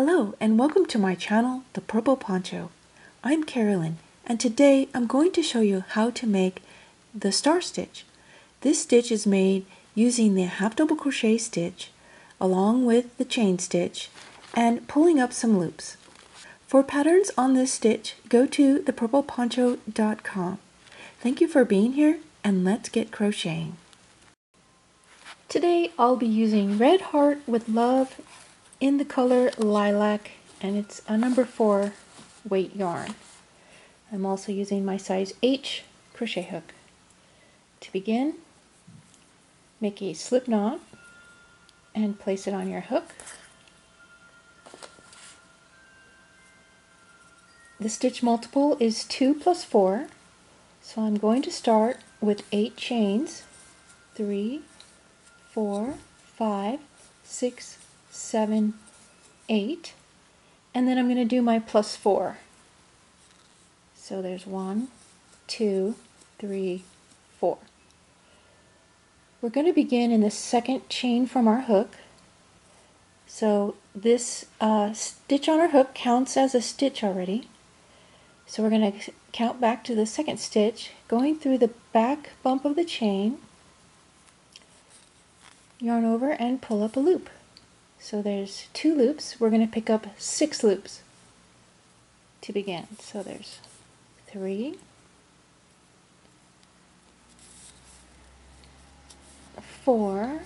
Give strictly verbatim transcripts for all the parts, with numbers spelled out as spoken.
Hello and welcome to my channel, The Purple Poncho. I'm Carolyn, and today I'm going to show you how to make the star stitch. This stitch is made using the half double crochet stitch along with the chain stitch and pulling up some loops. For patterns on this stitch, go to the purple poncho dot com. Thank you for being here, and let's get crocheting. Today I'll be using Red Heart with Love in the color lilac, and it's a number four weight yarn. I'm also using my size H crochet hook. To begin, make a slip knot and place it on your hook. The stitch multiple is two plus four, so I'm going to start with eight chains, three, four, five, six, seven, eight, and then I'm going to do my plus four. So there's one, two, three, four. We're going to begin in the second chain from our hook. So this uh, stitch on our hook counts as a stitch already. So we're going to count back to the second stitch, going through the back bump of the chain, yarn over and pull up a loop. So there's two loops. We're going to pick up six loops to begin. So there's three, four,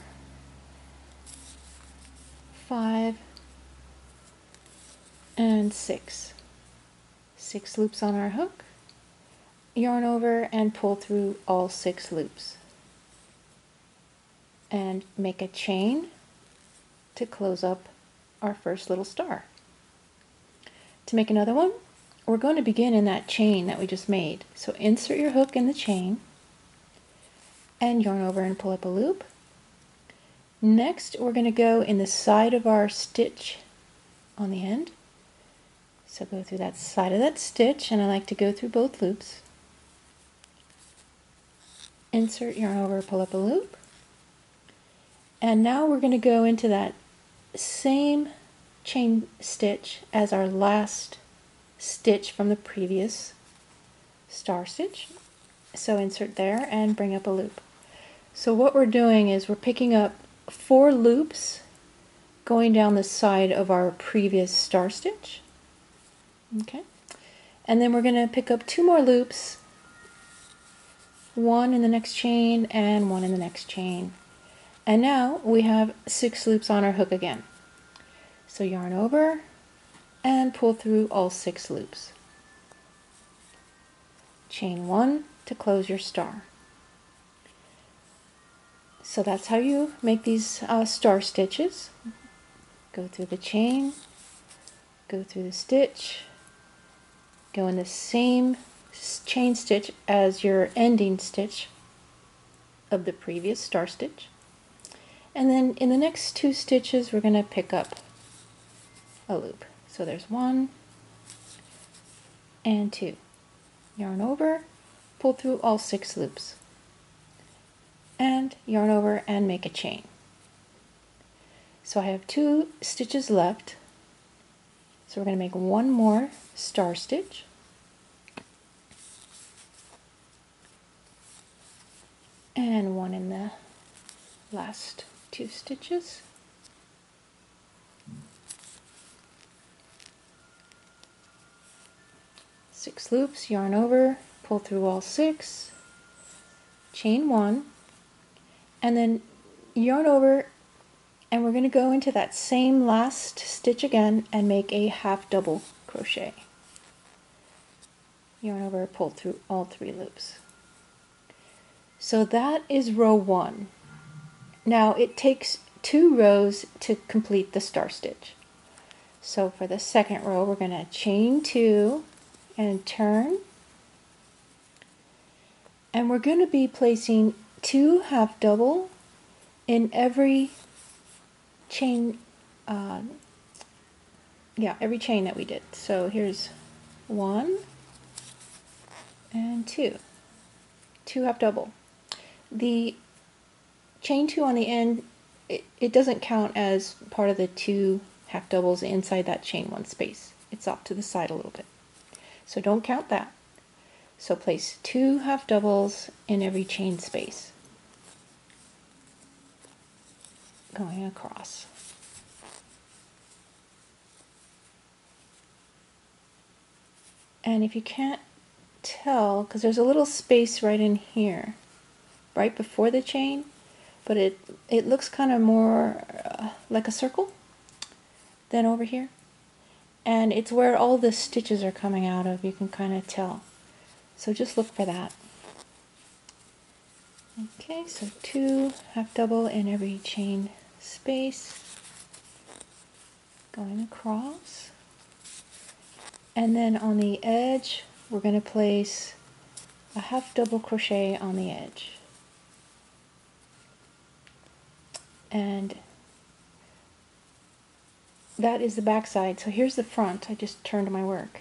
five, and six. Six loops on our hook. Yarn over and pull through all six loops. And make a chain to close up our first little star. To make another one, we're going to begin in that chain that we just made. So insert your hook in the chain and yarn over and pull up a loop. Next, we're going to go in the side of our stitch on the end. So go through that side of that stitch, and I like to go through both loops. Insert, yarn over, pull up a loop. And now we're going to go into that same chain stitch as our last stitch from the previous star stitch. So insert there and bring up a loop. So what we're doing is we're picking up four loops going down the side of our previous star stitch. Okay. And then we're going to pick up two more loops, one in the next chain and one in the next chain. And now we have six loops on our hook again. So yarn over and pull through all six loops. Chain one to close your star. So that's how you make these uh, star stitches. Go through the chain, go through the stitch, go in the same chain stitch as your ending stitch of the previous star stitch. And then in the next two stitches, we're going to pick up a loop. So there's one and two. Yarn over, pull through all six loops. And yarn over and make a chain. So I have two stitches left. So we're going to make one more star stitch. And one in the last two stitches. Six loops, yarn over, pull through all six, chain one, and then yarn over, and we're going to go into that same last stitch again and make a half double crochet. Yarn over, pull through all three loops. So that is row one. Now it takes two rows to complete the star stitch. So for the second row, we're going to chain two and turn. And we're going to be placing two half double in every chain, uh, yeah, every chain that we did. So here's one and two, two half double. The chain two on the end, it, it doesn't count as part of the two half doubles inside that chain one space. It's off to the side a little bit. So don't count that. So place two half doubles in every chain space, going across. And if you can't tell, because there's a little space right in here, right before the chain, but it, it looks kind of more uh, like a circle than over here. And it's where all the stitches are coming out of, you can kind of tell. So just look for that. Okay, so two half double in every chain space, going across. And then on the edge, we're going to place a half double crochet on the edge. And that is the back side. So here's the front. I just turned my work.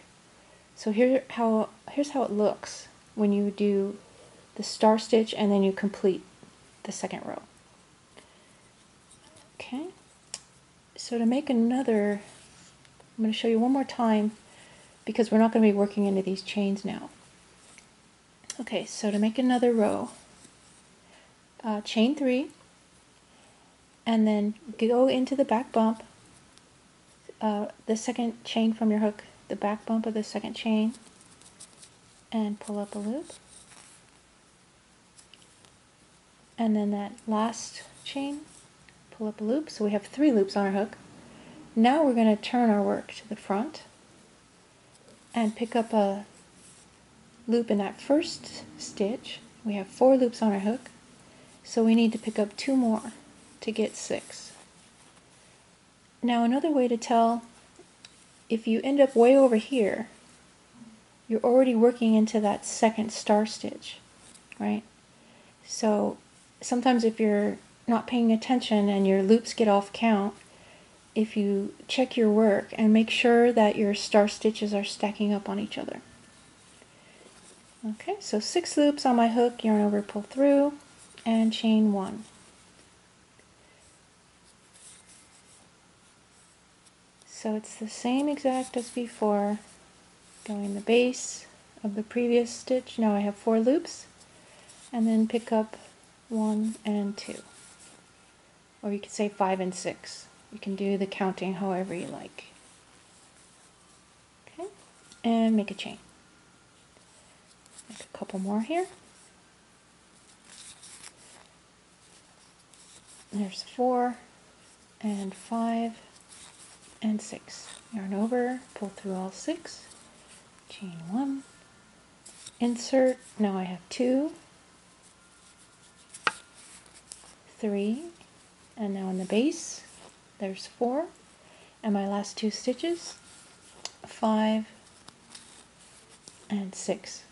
So here how here's how it looks when you do the star stitch and then you complete the second row. Okay, so to make another, I'm going to show you one more time because we're not going to be working into these chains now. Okay, so to make another row, uh, chain three, and then go into the back bump, uh, the second chain from your hook, the back bump of the second chain, and pull up a loop, and then that last chain, pull up a loop. So we have three loops on our hook. Now we're going to turn our work to the front and pick up a loop in that first stitch. We have four loops on our hook, so we need to pick up two more to get six. Now another way to tell, if you end up way over here, you're already working into that second star stitch, right? So sometimes if you're not paying attention and your loops get off count, if you check your work and make sure that your star stitches are stacking up on each other. Okay, so six loops on my hook, yarn over, pull through, and chain one. So it's the same exact as before, going the base of the previous stitch. Now I have four loops, and then pick up one and two, or you could say five and six. You can do the counting however you like. Okay, and make a chain. Make a couple more here. There's four and five and six. Yarn over, pull through all six, chain one, insert. Now I have two, three, and now in the base there's four, and my last two stitches, five and six.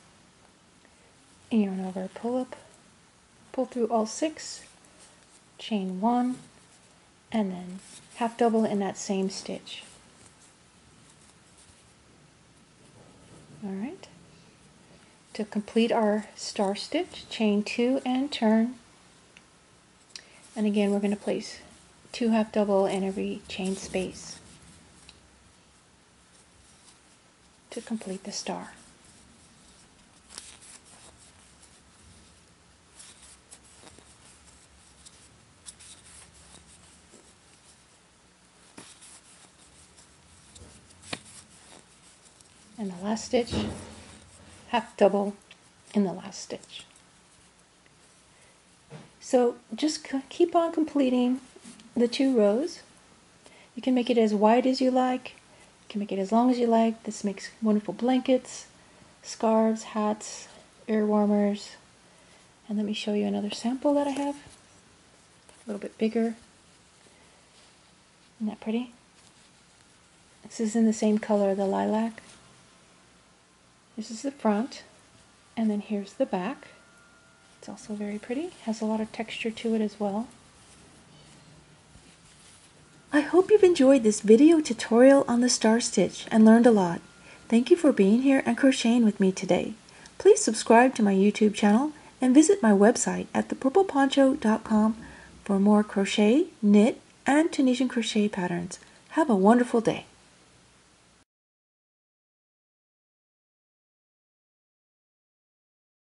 Yarn over, pull up, pull through all six, chain one, and then half double in that same stitch. All right. To complete our star stitch, chain two and turn. And again, we're going to place two half double in every chain space to complete the star. And the last stitch, half double in the last stitch. So just keep on completing the two rows. You can make it as wide as you like, you can make it as long as you like. This makes wonderful blankets, scarves, hats, ear warmers. And let me show you another sample that I have, a little bit bigger. Isn't that pretty? This is in the same color, the lilac. This is the front, and then here's the back. It's also very pretty, has a lot of texture to it as well. I hope you've enjoyed this video tutorial on the star stitch and learned a lot. Thank you for being here and crocheting with me today. Please subscribe to my YouTube channel and visit my website at the purple poncho dot com for more crochet, knit, and Tunisian crochet patterns. Have a wonderful day.